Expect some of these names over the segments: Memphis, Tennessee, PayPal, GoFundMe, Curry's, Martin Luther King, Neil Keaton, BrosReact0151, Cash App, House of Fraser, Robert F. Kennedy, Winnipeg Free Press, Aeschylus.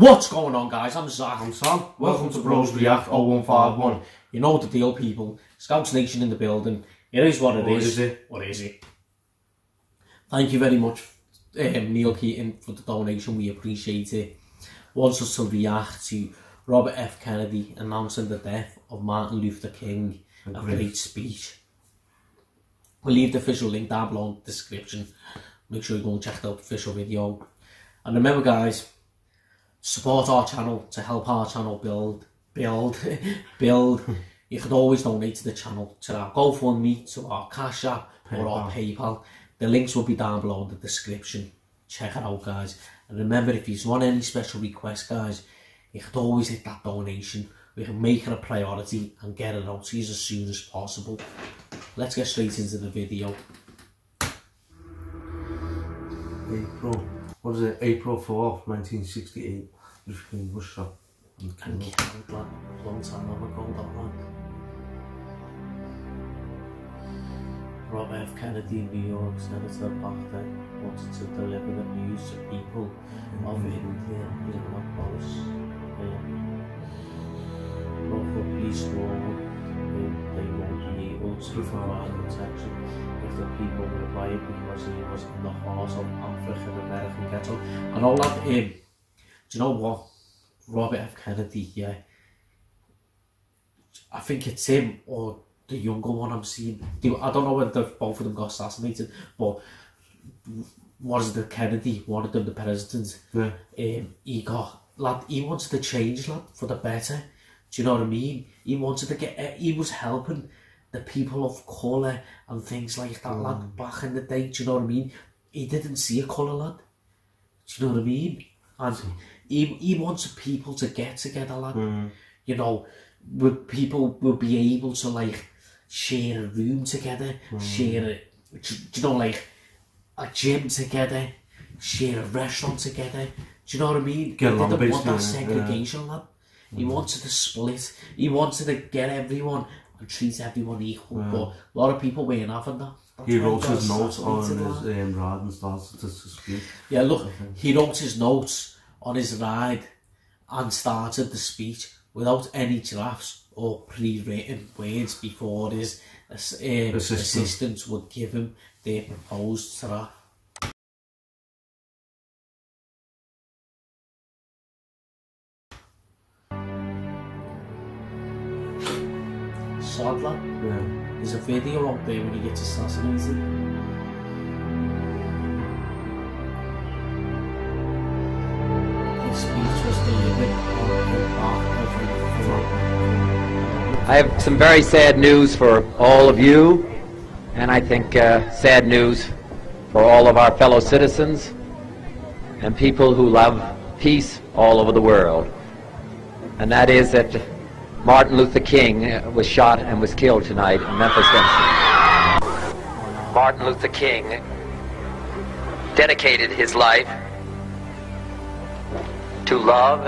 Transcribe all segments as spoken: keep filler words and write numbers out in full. What's going on, guys? I'm Zach. I'm Sam. Welcome, Welcome to Bros React oh one five one. You know the deal, people. Scouts Nation in the building. It is what it what is. is it? What is it? Thank you very much, um, Neil Keaton, for the donation. We appreciate it. Wants us to react to Robert F. Kennedy announcing the death of Martin Luther King. A great, great speech. We'll leave the official link down below in the description. Make sure you go and check out the official video. And remember, guys, support our channel to help our channel build, build, build. You could always donate to the channel, to our GoFundMe, to our Cash App, PayPal. or our PayPal. The links will be down below in the description. Check it out, guys. And remember, if you want any special requests, guys, you could always hit that donation. We can make it a priority and get it out to you as soon as possible. Let's get straight into the video. April. What was it? April fourth, nineteen sixty-eight. Luther King was shot. And killed. That long time ago, that one. Robert F. Kennedy, New York Senator, back then wanted to deliver the news to people mm-hmm. of India in Memphis. But the police warned them they won't be able to provide protection if the people were riot because he was in the heart of African American ghetto. And all that, um, do you know what? Robert F. Kennedy, yeah. I think it's him or the younger one I'm seeing. I don't know whether both of them got assassinated, but was it the Kennedy, one of them, the president? Yeah. Um, he got, lad, he wanted to change, lad, for the better. Do you know what I mean? He wanted to get, he was helping the people of colour and things like that, mm. lad, back in the day. Do you know what I mean? He didn't see a colour, lad. Do you know what I mean? And he, he wants people to get together, lad. Mm. You know, where people will be able to, like, share a room together, mm. share a, do you know, like, a gym together, share a restaurant together. Do you know what I mean? Get he didn't want that it, segregation, yeah. lad. He mm. wanted to split. He wanted to get everyone and treat everyone equal. Yeah. But a lot of people weren't having that. That's he wrote his notes on his um, ride and started to speak. Yeah, look, he wrote his notes on his ride and started the speech without any drafts or pre-written words before his um, assistants. assistants would give him their proposed draft. Sad, lad. Yeah. There's a video out there when he gets assassinated. His speech was delivered on the back of the I have some very sad news for all of you, and I think uh, sad news for all of our fellow citizens and people who love peace all over the world. And that is that Martin Luther King was shot and was killed tonight in Memphis, Tennessee. Martin Luther King dedicated his life to love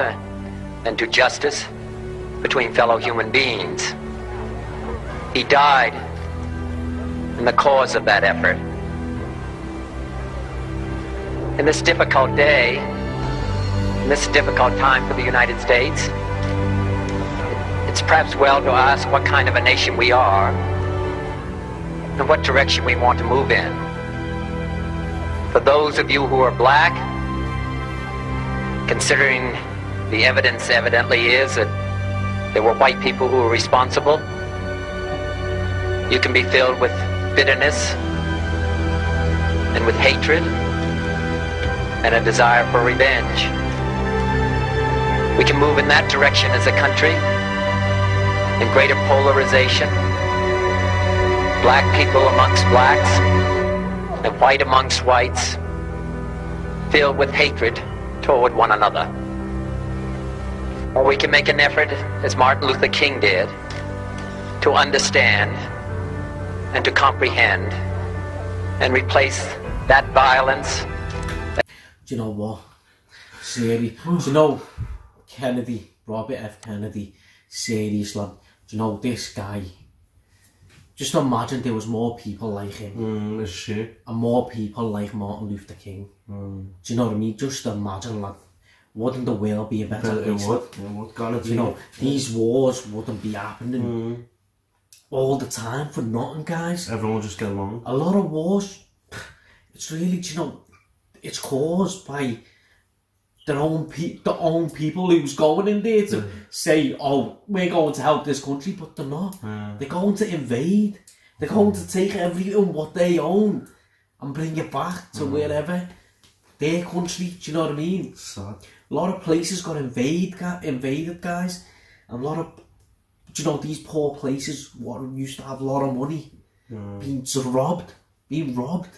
and to justice between fellow human beings. He died in the cause of that effort. In this difficult day, in this difficult time for the United States, it's perhaps well to ask what kind of a nation we are and what direction we want to move in. For those of you who are black, considering the evidence evidently is that there were white people who were responsible, you can be filled with bitterness and with hatred and a desire for revenge. We can move in that direction as a country. And greater polarization, black people amongst blacks and white amongst whites, filled with hatred toward one another. Or we can make an effort, as Martin Luther King did, to understand and to comprehend and replace that violence. Do you know what? Seriously, do you know Kennedy, Robert F. Kennedy, seriously, you know, this guy, just imagine there was more people like him mm, shit. and more people like Martin Luther King. Mm. Do you know what I mean? Just imagine, lad, wouldn't the world be a better it place? Would, it would gonna be. You know, these wars wouldn't be happening mm. all the time for nothing, guys. Everyone will just get along. A lot of wars, it's really, you know, it's caused by their own pe their own people who's going in there to mm. say, oh, we're going to help this country, but they're not. Mm. They're going to invade. They're going to take everything what they own and bring it back to mm. wherever. Their country, do you know what I mean? Sad. A lot of places got invade, got invaded, guys. And a lot of, do you know, these poor places what used to have a lot of money mm. being sort of robbed, being robbed.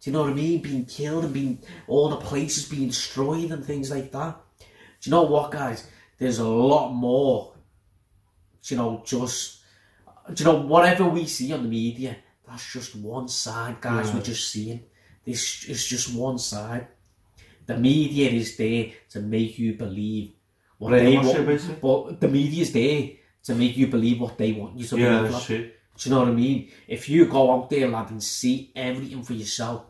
Do you know what I mean? Being killed and being, all the places being destroyed and things like that. Do you know what, guys? There's a lot more, do you know, just, do you know, whatever we see on the media, that's just one side, guys, yeah. we're just seeing. This is just one side. The media is there to make you believe what they want, but the media is there to make you believe what they want you to believe. Yeah, that's true. Do you know what I mean? If you go out there, lad, and see everything for yourself,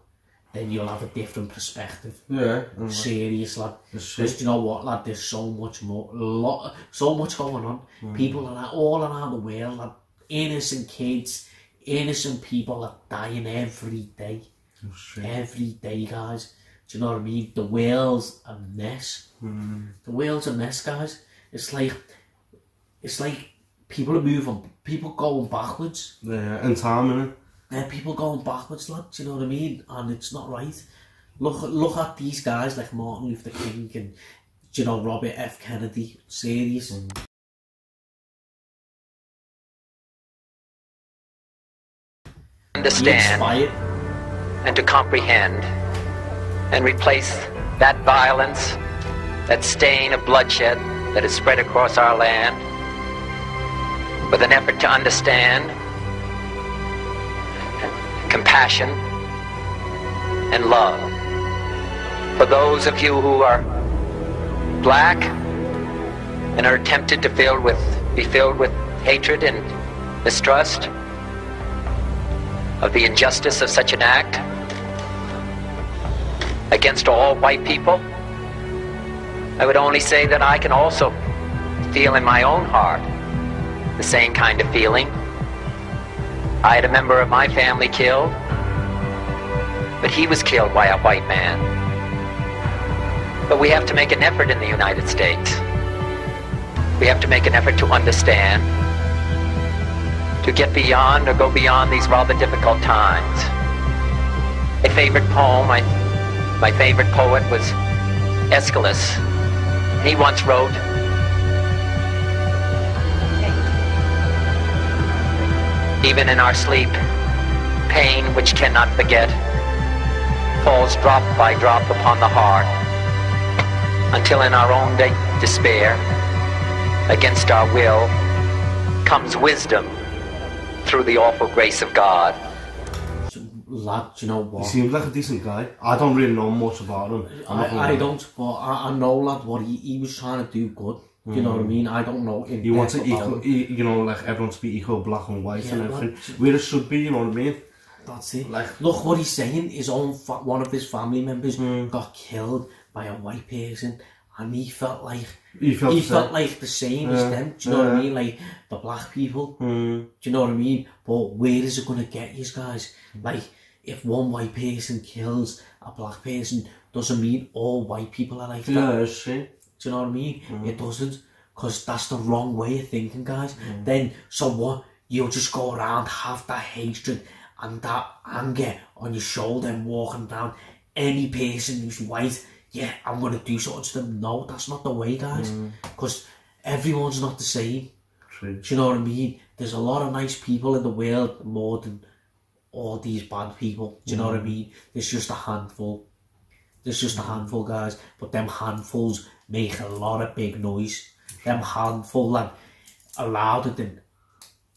then you'll have a different perspective. Yeah, mm-hmm. serious, lad. Because you know what, lad? There's so much more, lot, so much going on. Mm. People are all around the world, lad. Innocent kids, innocent people are dying every day. Every day, guys. Do you know what I mean? The world's a mess. Mm. The world's a mess, guys. It's like, it's like people are moving, people going backwards. Yeah, in time, innit? Yeah, people going backwards, lad. Do you know what I mean? And it's not right. Look, look at these guys like Martin Luther King and, do you know, Robert F. Kennedy. Serious. Mm. Understand. And to comprehend and replace that violence, that stain of bloodshed that is spread across our land with an effort to understand, compassion, and love. For those of you who are black and are tempted to fill with, be filled with hatred and mistrust of the injustice of such an act against all white people, I would only say that I can also feel in my own heart the same kind of feeling. I had a member of my family killed, but he was killed by a white man. But we have to make an effort in the United States. We have to make an effort to understand, to get beyond or go beyond these rather difficult times. A favorite poem, I, my favorite poet was Aeschylus. He once wrote, even in our sleep, pain which cannot forget falls drop by drop upon the heart, until in our own de despair, against our will, comes wisdom through the awful grace of God. Lad, you know what? He seems like a decent guy. I don't really know much about him. I, I don't, but I, I know, lad, what he, he was trying to do good. Mm. You know what I mean? I don't know. He wants to equal, he, you know, like everyone to be equal, black and white, yeah, and everything. Lad, where it should be, you know what I mean? That's it. Like, look what he's saying. His own, fa one of his family members mm. got killed by a white person. And he felt like he felt, he felt like the same yeah. as them. Do you know yeah. what I mean? Like the black people. Mm. Do you know what I mean? But where is it gonna get you guys? Like if one white person kills a black person, doesn't mean all white people are like yeah, that. Do you know what I mean? Mm. It doesn't, because that's the wrong way of thinking, guys. Mm. Then so what? You'll just go around have that hatred and that anger on your shoulder and walking down any person who's white. Yeah, I'm going to do something to them. No, that's not the way, guys. Because mm. everyone's not the same. True. Do you know what I mean? There's a lot of nice people in the world more than all these bad people. Do you mm. know what I mean? There's just a handful. There's just a handful, guys. But them handfuls make a lot of big noise. Them handful that are louder than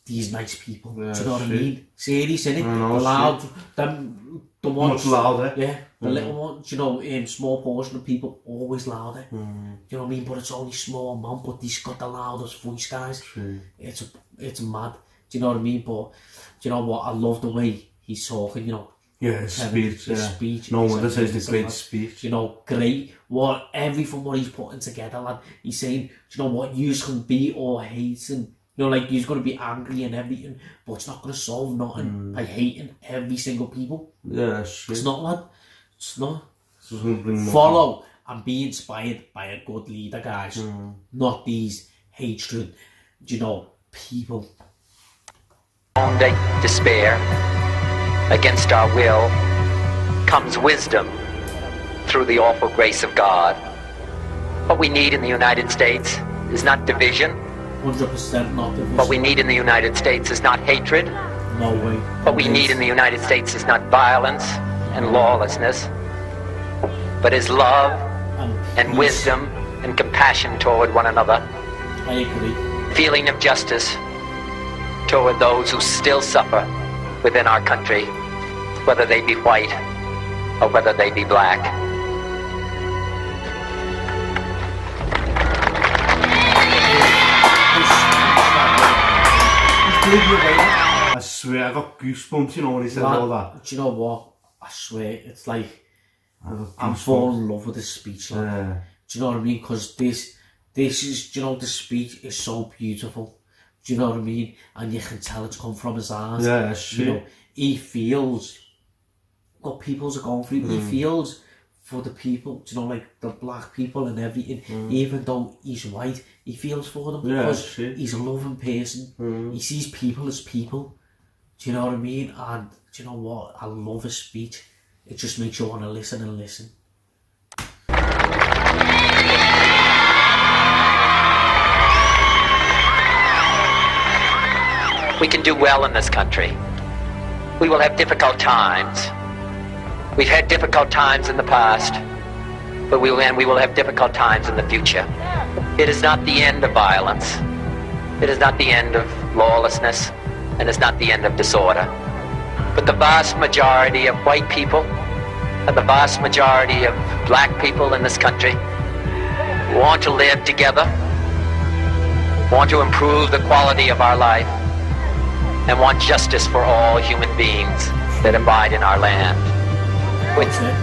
these nice people. Yeah, do you know what shit. I mean? Serious, innit? The loud, them, the ones... Much louder. Yeah. The mm. little ones, you know, um, small portion of people always louder. Mm. You know what I mean? But it's only small amount, but he's got the loudest voice, guys. True. It's a, it's mad. Do you know what I mean? But do you know what? I love the way he's talking. You know, Yeah, his speech, his yeah. speech. No wonder says the great speech. You know, great. What, everything what he's putting together, lad. He's saying, do you know what, you can be all hating. You know, like, he's going to be angry and everything, but it's not going to solve nothing mm. by hating every single people. Yeah, sure. It's not, lad. It's not. It's not Follow and be inspired by a good leader, guys. Mm. Not these hatred, you know, people. Despair. Against our will comes wisdom through the awful grace of God. What we need in the United States is not division. one hundred percent not division. What we need in the United States is not hatred. No way. What we need in the United States is not violence and lawlessness, but is love and wisdom and compassion toward one another. I agree. Feeling of justice toward those who still suffer within our country, whether they be white or whether they be black. I swear I got goosebumps, you know, when he said all that. Do you know what? I swear, it's like I'm falling in love with this speech. Like, yeah. Do you know what I mean? Because this, this is, do you know, the speech is so beautiful. Do you know what I mean? And you can tell it's come from his eyes. Yeah, sure. You know, he feels what peoples are going through. Mm. He feels for the people, do you know, like the black people and everything. Mm. Even though he's white, he feels for them yeah, because sure. he's a loving person. Mm. He sees people as people. Do you know what I mean? And do you know what? I love his speech. It just makes you want to listen and listen. We can do well in this country. We will have difficult times. We've had difficult times in the past, but we will, and we will have difficult times in the future. It is not the end of violence. It is not the end of lawlessness, and it's not the end of disorder. But the vast majority of white people and the vast majority of black people in this country want to live together, want to improve the quality of our life, and want justice for all human beings that abide in our land. With it.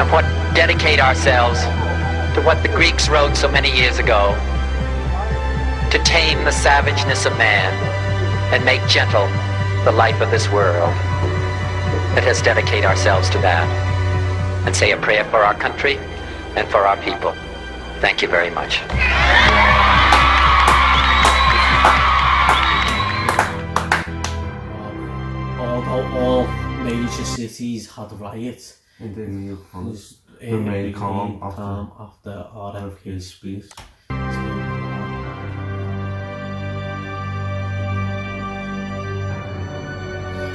And what dedicate ourselves to what the Greeks wrote so many years ago, to tame the savageness of man and make gentle the life of this world. Let us dedicate ourselves to that and say a prayer for our country and for our people. Thank you very much. Although all major cities had riots, it was remained calm after R F K's speech.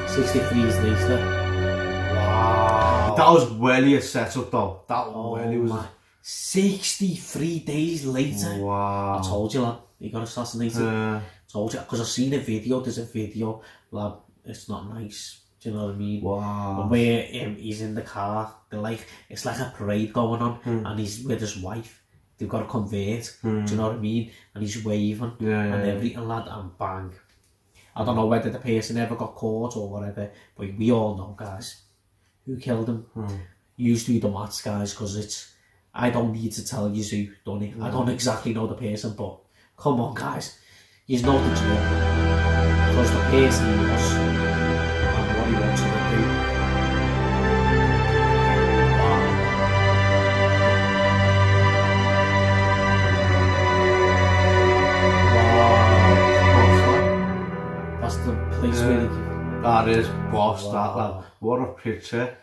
sixty-three years later. Wow. That was really a setup though. That oh, really was my. sixty-three days later. Wow. I told you, lad, he got assassinated. Uh, told you, because I've seen a video, there's a video, lad, it's not nice. Do you know what I mean? Wow. Where um, he's in the car, they're like, it's like a parade going on, mm. and he's with his wife. They've got to convert, mm. do you know what I mean? And he's waving, yeah, and yeah, everything, lad, and bang. I don't know whether the person ever got caught or whatever, but we all know, guys, who killed him. Mm. Used to do the maths, guys, because it's, I don't need to tell you who done it. Mm. I don't exactly know the person, but come on, guys, you know the truth. Because the person he was, and what he wants to do. Wow. Wow. That's the place yeah. where they That is boss, wow. that lad. What a picture.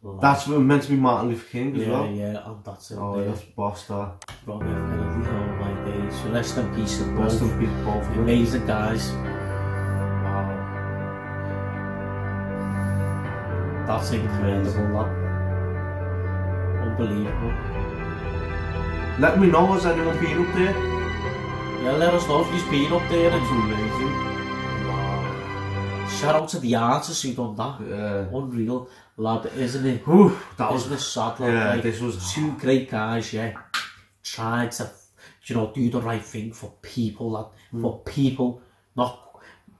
Wow. That's meant to be Martin Luther King as yeah, well. Yeah, yeah, and that's it. Oh, there. That's boss, that. Robert F. Kennedy, oh my days. So rest in peace to both. Rest in peace, both. Amazing guys. Wow. That's incredible, lad. Unbelievable. Let me know, has anyone been up there? Yeah, let us know if you've been up there. That's amazing. Shout out to the artists who done that. Yeah. Unreal, lad, isn't it? Oof, that isn't was it sad, lad? Yeah, like, this was two great guys, yeah. Tried to, you know, do the right thing for people, that mm. for people, not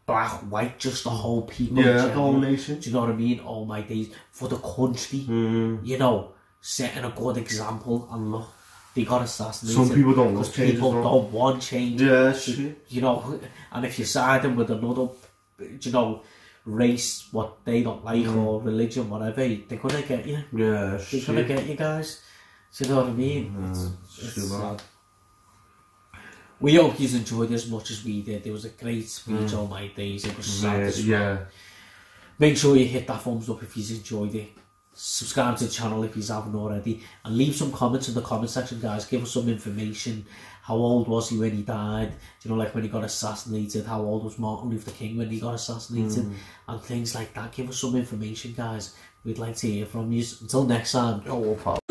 black, white, just the whole people. Yeah, the whole nation. Do you know what I mean? Oh my days, for the country, mm. you know, setting a good example, and look, they got assassinated. Some people don't want change. People don't want change. Yeah, shit. You know, and if you side them with another, you know, race, what they don't like, mm. or religion, whatever, they're gonna get you. Yeah, shit. They're gonna get you guys. Do you know what I mean? Yeah, it's, it's it's sad. We hope you enjoyed as much as we did. It was a great speech, mm. all my days. It was sad yeah, as well. Yeah. Make sure you hit that thumbs up if you enjoyed it. Subscribe to the channel if you haven't already, and leave some comments in the comment section, guys. Give us some information. How old was he when he died? You know, like when he got assassinated. How old was Martin Luther King when he got assassinated? Mm. And things like that. Give us some information, guys. We'd like to hear from you. Until next time. Oh,